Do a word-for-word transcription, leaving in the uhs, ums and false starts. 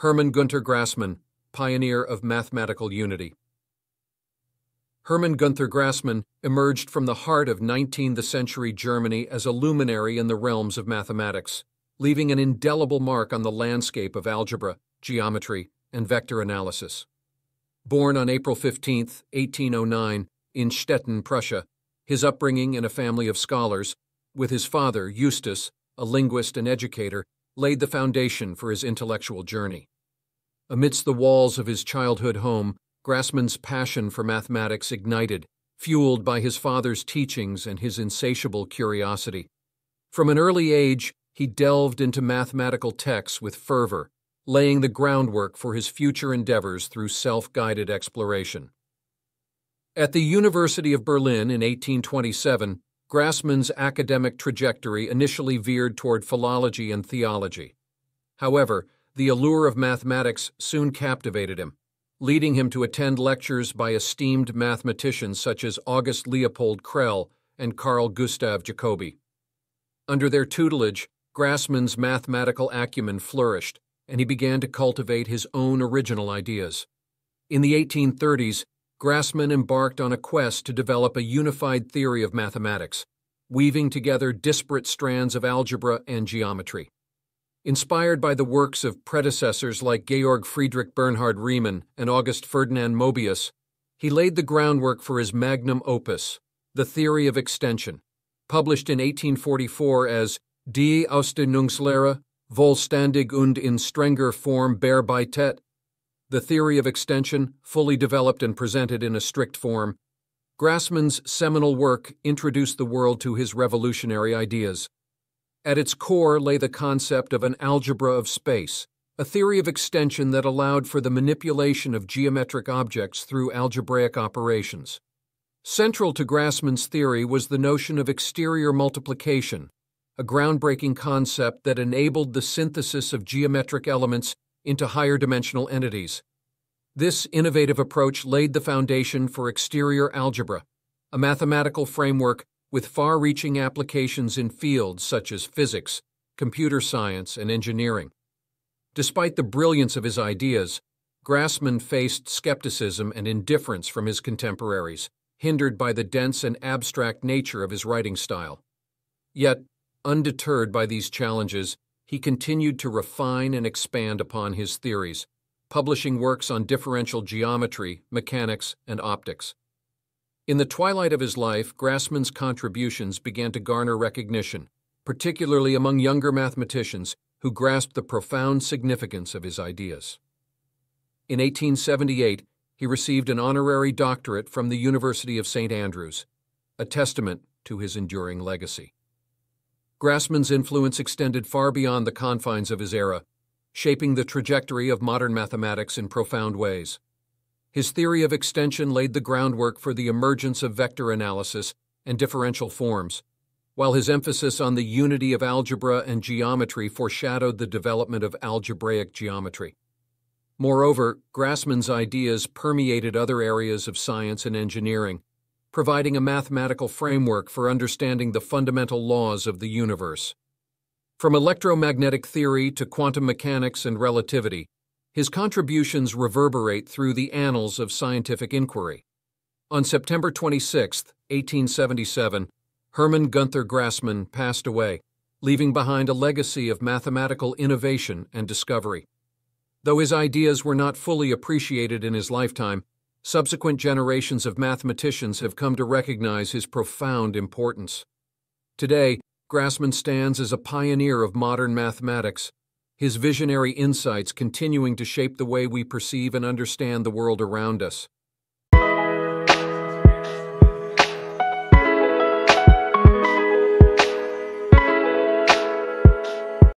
Hermann Günther Grassmann, pioneer of mathematical unity. Hermann Günther Grassmann emerged from the heart of nineteenth century Germany as a luminary in the realms of mathematics, leaving an indelible mark on the landscape of algebra, geometry, and vector analysis. Born on April fifteenth, eighteen oh nine, in Stettin, Prussia, his upbringing in a family of scholars, with his father, Eustace, a linguist and educator, laid the foundation for his intellectual journey. Amidst the walls of his childhood home, Grassmann's passion for mathematics ignited, fueled by his father's teachings and his insatiable curiosity. From an early age, he delved into mathematical texts with fervor, laying the groundwork for his future endeavors through self-guided exploration. At the University of Berlin in eighteen twenty-seven, Grassmann's academic trajectory initially veered toward philology and theology. However, the allure of mathematics soon captivated him, leading him to attend lectures by esteemed mathematicians such as August Leopold Krell and Carl Gustav Jacobi. Under their tutelage, Grassmann's mathematical acumen flourished, and he began to cultivate his own original ideas. In the eighteen thirties, Grassmann embarked on a quest to develop a unified theory of mathematics, weaving together disparate strands of algebra and geometry. Inspired by the works of predecessors like Georg Friedrich Bernhard Riemann and August Ferdinand Möbius, he laid the groundwork for his magnum opus, The Theory of Extension, published in eighteen forty-four as Die Ausdehnungslehre, vollständig und in strenger Form bearbeitet. The Theory of Extension, fully developed and presented in a strict form, Grassmann's seminal work introduced the world to his revolutionary ideas. At its core lay the concept of an algebra of space, a theory of extension that allowed for the manipulation of geometric objects through algebraic operations. Central to Grassmann's theory was the notion of exterior multiplication, a groundbreaking concept that enabled the synthesis of geometric elements into higher-dimensional entities. This innovative approach laid the foundation for exterior algebra, a mathematical framework with far-reaching applications in fields such as physics, computer science, and engineering. Despite the brilliance of his ideas, Grassmann faced skepticism and indifference from his contemporaries, hindered by the dense and abstract nature of his writing style. Yet, undeterred by these challenges, he continued to refine and expand upon his theories, publishing works on differential geometry, mechanics, and optics. In the twilight of his life, Grassmann's contributions began to garner recognition, particularly among younger mathematicians who grasped the profound significance of his ideas. In eighteen seventy-eight, he received an honorary doctorate from the University of Saint Andrews, a testament to his enduring legacy. Grassmann's influence extended far beyond the confines of his era, shaping the trajectory of modern mathematics in profound ways. His theory of extension laid the groundwork for the emergence of vector analysis and differential forms, while his emphasis on the unity of algebra and geometry foreshadowed the development of algebraic geometry. Moreover, Grassmann's ideas permeated other areas of science and engineering, providing a mathematical framework for understanding the fundamental laws of the universe. From electromagnetic theory to quantum mechanics and relativity, his contributions reverberate through the annals of scientific inquiry. On September twenty-sixth, eighteen seventy-seven, Hermann Günther Grassmann passed away, leaving behind a legacy of mathematical innovation and discovery. Though his ideas were not fully appreciated in his lifetime, subsequent generations of mathematicians have come to recognize his profound importance. Today, Grassmann stands as a pioneer of modern mathematics, his visionary insights continuing to shape the way we perceive and understand the world around us.